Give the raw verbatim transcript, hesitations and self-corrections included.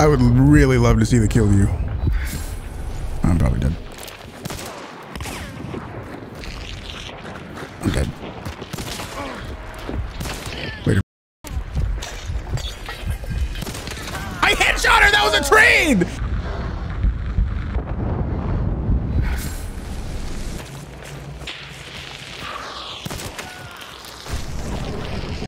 I would really love to see the kill you. I'm probably dead. I'm dead. Later. I headshot her! That was a trade!